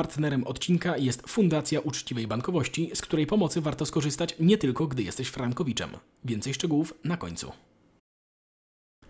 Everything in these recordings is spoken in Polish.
Partnerem odcinka jest Fundacja Uczciwej Bankowości, z której pomocy warto skorzystać nie tylko, gdy jesteś frankowiczem. Więcej szczegółów na końcu.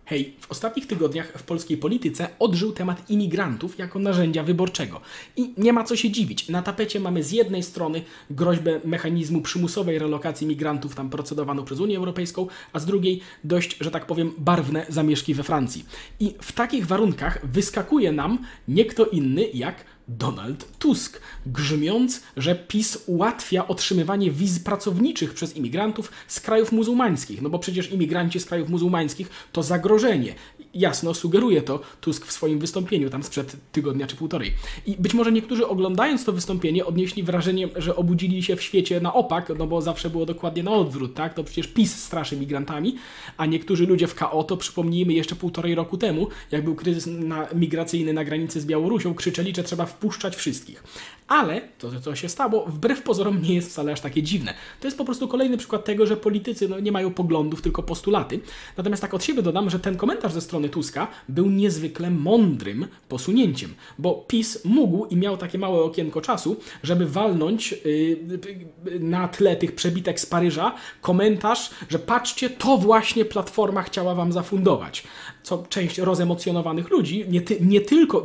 Hej, w ostatnich tygodniach w polskiej polityce odżył temat imigrantów jako narzędzia wyborczego. I nie ma co się dziwić. Na tapecie mamy z jednej strony groźbę mechanizmu przymusowej relokacji migrantów tam procedowaną przez Unię Europejską, a z drugiej dość, że tak powiem, barwne zamieszki we Francji. I w takich warunkach wyskakuje nam nie kto inny jak Donald Tusk, grzmiąc, że PiS ułatwia otrzymywanie wiz pracowniczych przez imigrantów z krajów muzułmańskich, no bo przecież imigranci z krajów muzułmańskich to zagrożenie. Jasno sugeruje to Tusk w swoim wystąpieniu tam sprzed tygodnia czy półtorej. I być może niektórzy oglądając to wystąpienie odnieśli wrażenie, że obudzili się w świecie na opak, no bo zawsze było dokładnie na odwrót, tak? To przecież PiS straszy migrantami, a niektórzy ludzie w KO, to przypomnijmy jeszcze półtorej roku temu, jak był kryzys migracyjny na granicy z Białorusią, krzyczeli, że trzeba wpuszczać wszystkich. Ale to, co się stało, wbrew pozorom nie jest wcale aż takie dziwne. To jest po prostu kolejny przykład tego, że politycy nie mają poglądów, tylko postulaty. Natomiast tak od siebie dodam, że ten komentarz ze strony Tuska był niezwykle mądrym posunięciem, bo PiS mógł i miał takie małe okienko czasu, żeby walnąć na tle tych przebitek z Paryża komentarz, że patrzcie, to właśnie Platforma chciała wam zafundować. Co część rozemocjonowanych ludzi,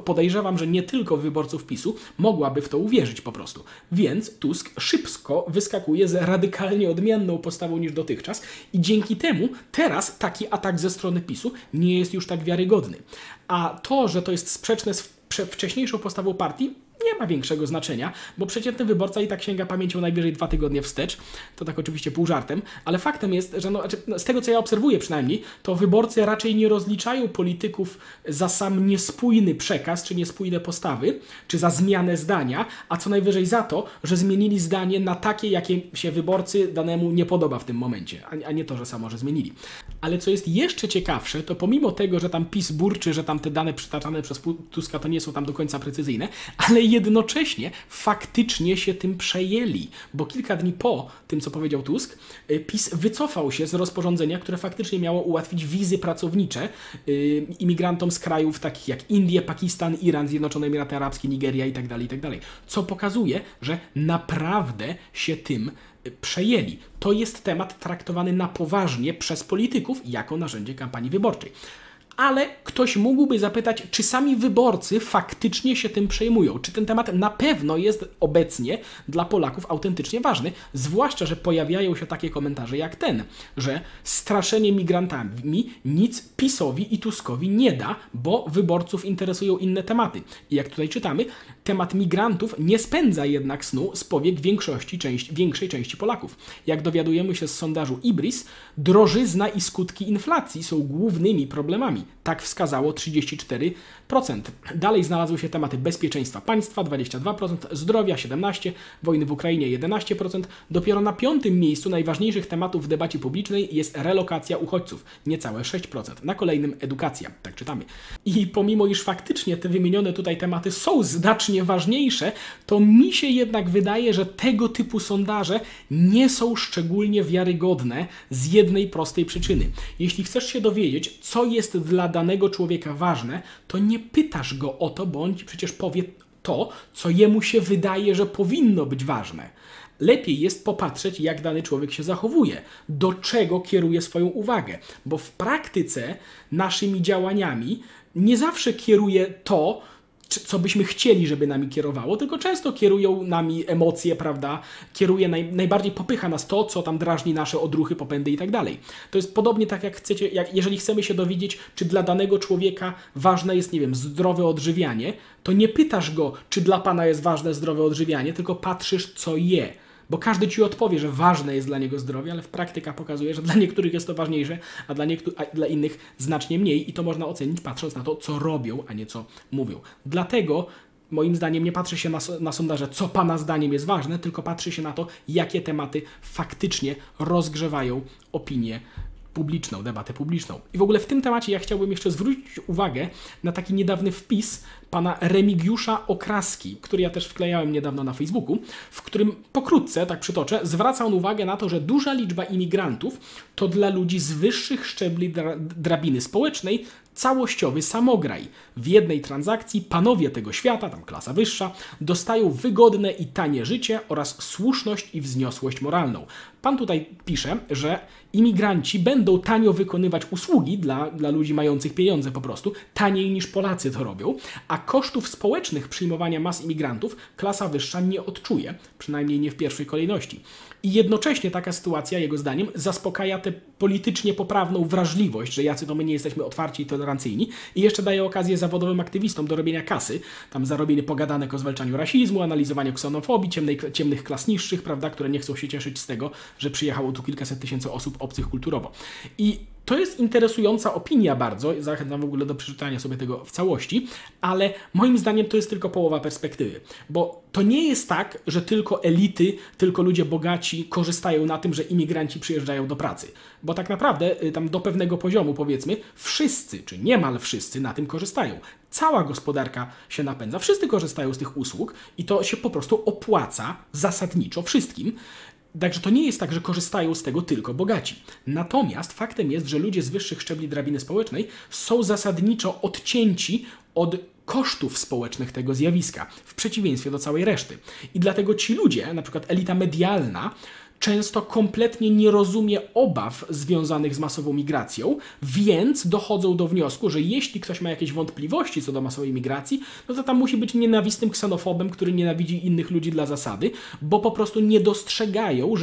podejrzewam, że nie tylko wyborców PiSu, mogłaby w to uwierzyć po prostu. Więc Tusk szybko wyskakuje z radykalnie odmienną postawą niż dotychczas i dzięki temu teraz taki atak ze strony PiSu nie jest już tak wiarygodny. A to, że to jest sprzeczne z wcześniejszą postawą partii, nie ma większego znaczenia, bo przeciętny wyborca i tak sięga pamięcią najwyżej 2 tygodnie wstecz. To tak oczywiście pół żartem, ale faktem jest, że z tego co ja obserwuję przynajmniej, to wyborcy raczej nie rozliczają polityków za sam niespójny przekaz, czy niespójne postawy, czy za zmianę zdania, a co najwyżej za to, że zmienili zdanie na takie, jakie się wyborcy danemu nie podoba w tym momencie, a nie to, że samo, że zmienili. Ale co jest jeszcze ciekawsze, to pomimo tego, że tam PiS burczy, że tam te dane przytaczane przez Tuska to nie są tam do końca precyzyjne, ale jednocześnie faktycznie się tym przejęli, bo kilka dni po tym, co powiedział Tusk, PiS wycofał się z rozporządzenia, które faktycznie miało ułatwić wizy pracownicze imigrantom z krajów takich jak Indie, Pakistan, Iran, Zjednoczone Emiraty Arabskie, Nigeria itd., co pokazuje, że naprawdę się tym przejęli. To jest temat traktowany na poważnie przez polityków jako narzędzie kampanii wyborczej. Ale ktoś mógłby zapytać, czy sami wyborcy faktycznie się tym przejmują, czy ten temat na pewno jest obecnie dla Polaków autentycznie ważny, zwłaszcza, że pojawiają się takie komentarze jak ten, że straszenie migrantami nic PiS-owi i Tuskowi nie da, bo wyborców interesują inne tematy. I jak tutaj czytamy, temat migrantów nie spędza jednak snu z powiek większej części Polaków. Jak dowiadujemy się z sondażu IBRIS, drożyzna i skutki inflacji są głównymi problemami. Tak wskazało 34%. Dalej znalazły się tematy bezpieczeństwa państwa 22%, zdrowia 17%, wojny w Ukrainie 11%. Dopiero na 5. miejscu najważniejszych tematów w debacie publicznej jest relokacja uchodźców, niecałe 6%. Na kolejnym edukacja, tak czytamy. I pomimo iż faktycznie te wymienione tutaj tematy są znacznie ważniejsze, to mi się jednak wydaje, że tego typu sondaże nie są szczególnie wiarygodne z jednej prostej przyczyny. Jeśli chcesz się dowiedzieć, co jest dla danego człowieka ważne, to nie pytasz go o to, bo on ci przecież powie to, co jemu się wydaje, że powinno być ważne. Lepiej jest popatrzeć, jak dany człowiek się zachowuje, do czego kieruje swoją uwagę, bo w praktyce naszymi działaniami nie zawsze kieruje to, co byśmy chcieli, żeby nami kierowało, tylko często kierują nami emocje, prawda? Kieruje, najbardziej popycha nas to, co tam drażni nasze odruchy, popędy i tak dalej. To jest podobnie tak, jeżeli chcemy się dowiedzieć, czy dla danego człowieka ważne jest, nie wiem, zdrowe odżywianie, to nie pytasz go, czy dla pana jest ważne zdrowe odżywianie, tylko patrzysz, co je. Bo każdy ci odpowie, że ważne jest dla niego zdrowie, ale praktyka pokazuje, że dla niektórych jest to ważniejsze, a dla innych znacznie mniej i to można ocenić patrząc na to, co robią, a nie co mówią. Dlatego moim zdaniem nie patrzy się na sondaże, co pana zdaniem jest ważne, tylko patrzy się na to, jakie tematy faktycznie rozgrzewają opinię publiczną, debatę publiczną. I w ogóle w tym temacie ja chciałbym jeszcze zwrócić uwagę na taki niedawny wpis pana Remigiusza Okraski, który ja też wklejałem niedawno na Facebooku, w którym pokrótce, tak przytoczę, zwraca on uwagę na to, że duża liczba imigrantów to dla ludzi z wyższych szczebli drabiny społecznej całościowy samograj. W jednej transakcji panowie tego świata, tam klasa wyższa, dostają wygodne i tanie życie oraz słuszność i wzniosłość moralną. Pan tutaj pisze, że imigranci będą tanio wykonywać usługi dla ludzi mających pieniądze po prostu, taniej niż Polacy to robią, a kosztów społecznych przyjmowania mas imigrantów klasa wyższa nie odczuje, przynajmniej nie w pierwszej kolejności. I jednocześnie taka sytuacja, jego zdaniem, zaspokaja tę politycznie poprawną wrażliwość, że jacy to my nie jesteśmy otwarci i tolerancyjni, i jeszcze daje okazję zawodowym aktywistom do robienia kasy, tam zarobienie pogadanek o zwalczaniu rasizmu, analizowaniu ksenofobii, ciemnych klas niższych, prawda, które nie chcą się cieszyć z tego, że przyjechało tu kilkaset tysięcy osób obcych kulturowo. I to jest interesująca opinia bardzo, zachęcam w ogóle do przeczytania sobie tego w całości, ale moim zdaniem to jest tylko połowa perspektywy, bo to nie jest tak, że tylko elity, tylko ludzie bogaci korzystają na tym, że imigranci przyjeżdżają do pracy, bo tak naprawdę tam do pewnego poziomu, powiedzmy, wszyscy, czy niemal wszyscy na tym korzystają. Cała gospodarka się napędza, wszyscy korzystają z tych usług i to się po prostu opłaca zasadniczo wszystkim. Także to nie jest tak, że korzystają z tego tylko bogaci. Natomiast faktem jest, że ludzie z wyższych szczebli drabiny społecznej są zasadniczo odcięci od kosztów społecznych tego zjawiska, w przeciwieństwie do całej reszty. I dlatego ci ludzie, na przykład elita medialna, często kompletnie nie rozumie obaw związanych z masową migracją, więc dochodzą do wniosku, że jeśli ktoś ma jakieś wątpliwości co do masowej migracji, no to tam musi być nienawistnym ksenofobem, który nienawidzi innych ludzi dla zasady, bo po prostu nie dostrzegają,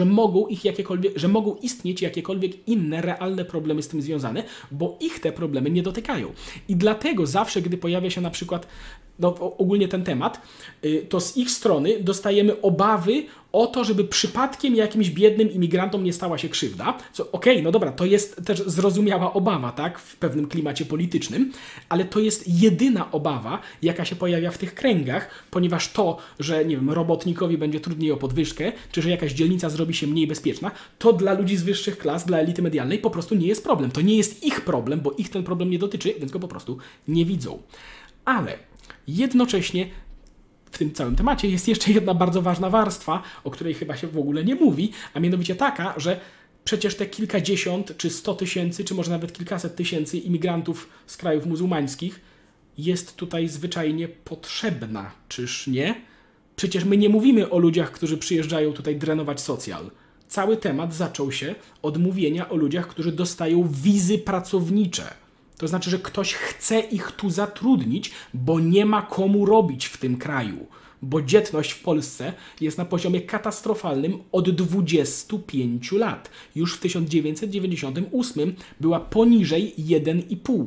że mogą istnieć jakiekolwiek inne realne problemy z tym związane, bo ich te problemy nie dotykają. I dlatego zawsze, gdy pojawia się na przykład ogólnie ten temat, to z ich strony dostajemy obawy o to, żeby przypadkiem jakimś biednym imigrantom nie stała się krzywda. Okej, no dobra, to jest też zrozumiała obawa, tak, w pewnym klimacie politycznym, ale to jest jedyna obawa, jaka się pojawia w tych kręgach, ponieważ to, że, nie wiem, robotnikowi będzie trudniej o podwyżkę, czy że jakaś dzielnica zrobi się mniej bezpieczna, to dla ludzi z wyższych klas, dla elity medialnej po prostu nie jest problem. To nie jest ich problem, bo ich ten problem nie dotyczy, więc go po prostu nie widzą. Ale jednocześnie w tym całym temacie jest jeszcze jedna bardzo ważna warstwa, o której chyba się w ogóle nie mówi, a mianowicie taka, że przecież te kilkadziesiąt, czy 100 tysięcy, czy może nawet kilkaset tysięcy imigrantów z krajów muzułmańskich jest tutaj zwyczajnie potrzebna, czyż nie? Przecież my nie mówimy o ludziach, którzy przyjeżdżają tutaj drenować socjal. Cały temat zaczął się od mówienia o ludziach, którzy dostają wizy pracownicze. To znaczy, że ktoś chce ich tu zatrudnić, bo nie ma komu robić w tym kraju. Bo dzietność w Polsce jest na poziomie katastrofalnym od 25 lat. Już w 1998 była poniżej 1,5.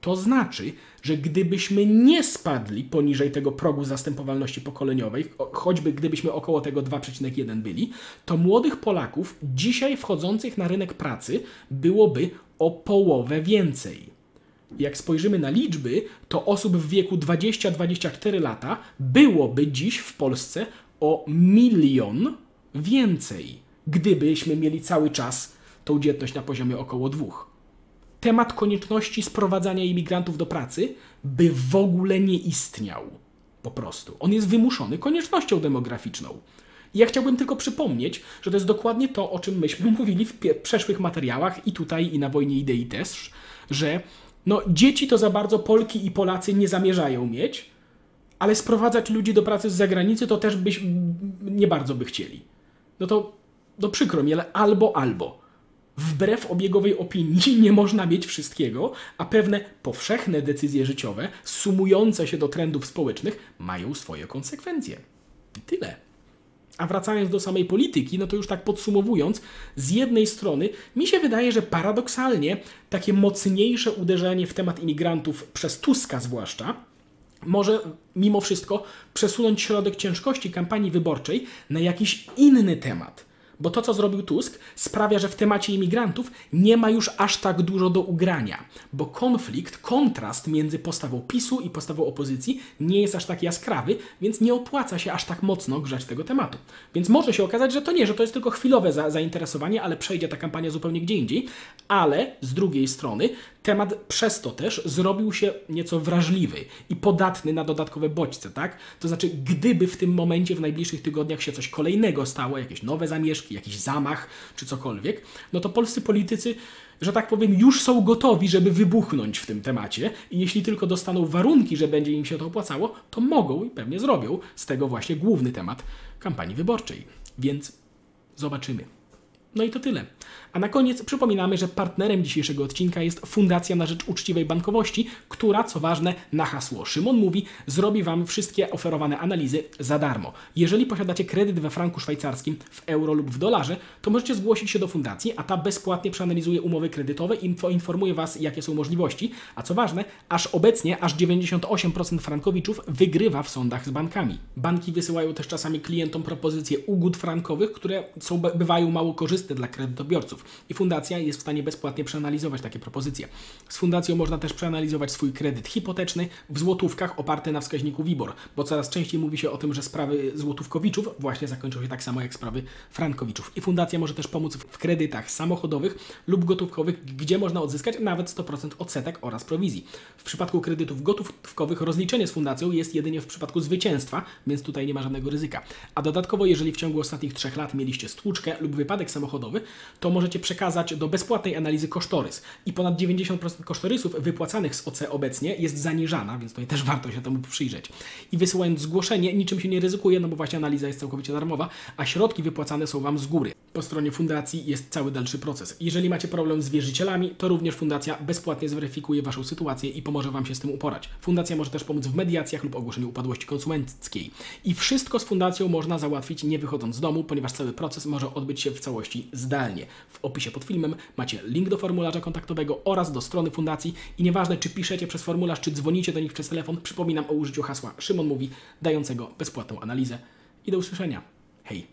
To znaczy, że gdybyśmy nie spadli poniżej tego progu zastępowalności pokoleniowej, choćby gdybyśmy około tego 2,1 byli, to młodych Polaków dzisiaj wchodzących na rynek pracy byłoby o połowę więcej. Jak spojrzymy na liczby, to osób w wieku 20-24 lata byłoby dziś w Polsce o 1 milion więcej, gdybyśmy mieli cały czas tą dzietność na poziomie około 2. Temat konieczności sprowadzania imigrantów do pracy by w ogóle nie istniał. Po prostu. On jest wymuszony koniecznością demograficzną. I ja chciałbym tylko przypomnieć, że to jest dokładnie to, o czym myśmy mówili w przeszłych materiałach i tutaj, i na Wojnie Idei też, że no, dzieci to za bardzo Polki i Polacy nie zamierzają mieć, ale sprowadzać ludzi do pracy z zagranicy to też nie bardzo by chcieli. No to no przykro mi, ale albo. Wbrew obiegowej opinii nie można mieć wszystkiego, a pewne powszechne decyzje życiowe, sumujące się do trendów społecznych, mają swoje konsekwencje. I tyle. A wracając do samej polityki, no to już tak podsumowując, z jednej strony mi się wydaje, że paradoksalnie takie mocniejsze uderzenie w temat imigrantów przez Tuska zwłaszcza może mimo wszystko przesunąć środek ciężkości kampanii wyborczej na jakiś inny temat. Bo to, co zrobił Tusk, sprawia, że w temacie imigrantów nie ma już aż tak dużo do ugrania, bo kontrast między postawą PiS-u i postawą opozycji nie jest aż tak jaskrawy, więc nie opłaca się aż tak mocno grzać tego tematu. Więc może się okazać, że to jest tylko chwilowe zainteresowanie, ale przejdzie ta kampania zupełnie gdzie indziej, ale z drugiej strony Temat przez to też zrobił się nieco wrażliwy i podatny na dodatkowe bodźce, tak? To znaczy, gdyby w tym momencie, w najbliższych tygodniach się coś kolejnego stało, jakieś nowe zamieszki, jakiś zamach czy cokolwiek, no to polscy politycy, że tak powiem, już są gotowi, żeby wybuchnąć w tym temacie i jeśli tylko dostaną warunki, że będzie im się to opłacało, to mogą i pewnie zrobią z tego właśnie główny temat kampanii wyborczej. Więc zobaczymy. No i to tyle. A na koniec przypominamy, że partnerem dzisiejszego odcinka jest Fundacja na rzecz Uczciwej Bankowości, która, co ważne, na hasło Szymon mówi, zrobi Wam wszystkie oferowane analizy za darmo. Jeżeli posiadacie kredyt we franku szwajcarskim, w euro lub w dolarze, to możecie zgłosić się do fundacji, a ta bezpłatnie przeanalizuje umowy kredytowe i poinformuje Was, jakie są możliwości. A co ważne, obecnie aż 98% frankowiczów wygrywa w sądach z bankami. Banki wysyłają też czasami klientom propozycje ugód frankowych, które bywają mało korzystne dla kredytobiorców i fundacja jest w stanie bezpłatnie przeanalizować takie propozycje. Z fundacją można też przeanalizować swój kredyt hipoteczny w złotówkach oparty na wskaźniku WIBOR, bo coraz częściej mówi się o tym, że sprawy złotówkowiczów właśnie zakończą się tak samo jak sprawy frankowiczów. I fundacja może też pomóc w kredytach samochodowych lub gotówkowych, gdzie można odzyskać nawet 100% odsetek oraz prowizji. W przypadku kredytów gotówkowych rozliczenie z fundacją jest jedynie w przypadku zwycięstwa, więc tutaj nie ma żadnego ryzyka. A dodatkowo, jeżeli w ciągu ostatnich 3 lat mieliście stłuczkę lub wypadek samochodowy, to możecie przekazać do bezpłatnej analizy kosztorys. I ponad 90% kosztorysów wypłacanych z OC obecnie jest zaniżana, więc tutaj też warto się temu przyjrzeć. I wysyłając zgłoszenie, niczym się nie ryzykuje, no bo właśnie analiza jest całkowicie darmowa, a środki wypłacane są Wam z góry. Po stronie fundacji jest cały dalszy proces. Jeżeli macie problem z wierzycielami, to również fundacja bezpłatnie zweryfikuje Waszą sytuację i pomoże Wam się z tym uporać. Fundacja może też pomóc w mediacjach lub ogłoszeniu upadłości konsumenckiej. I wszystko z fundacją można załatwić nie wychodząc z domu, ponieważ cały proces może odbyć się w całości zdalnie. W opisie pod filmem macie link do formularza kontaktowego oraz do strony fundacji i nieważne, czy piszecie przez formularz, czy dzwonicie do nich przez telefon, przypominam o użyciu hasła Szymon mówi, dającego bezpłatną analizę. I do usłyszenia. Hej!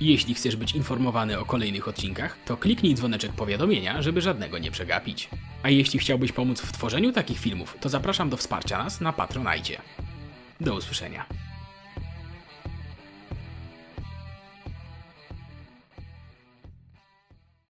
Jeśli chcesz być informowany o kolejnych odcinkach, to kliknij dzwoneczek powiadomienia, żeby żadnego nie przegapić. A jeśli chciałbyś pomóc w tworzeniu takich filmów, to zapraszam do wsparcia nas na Patronite. Do usłyszenia.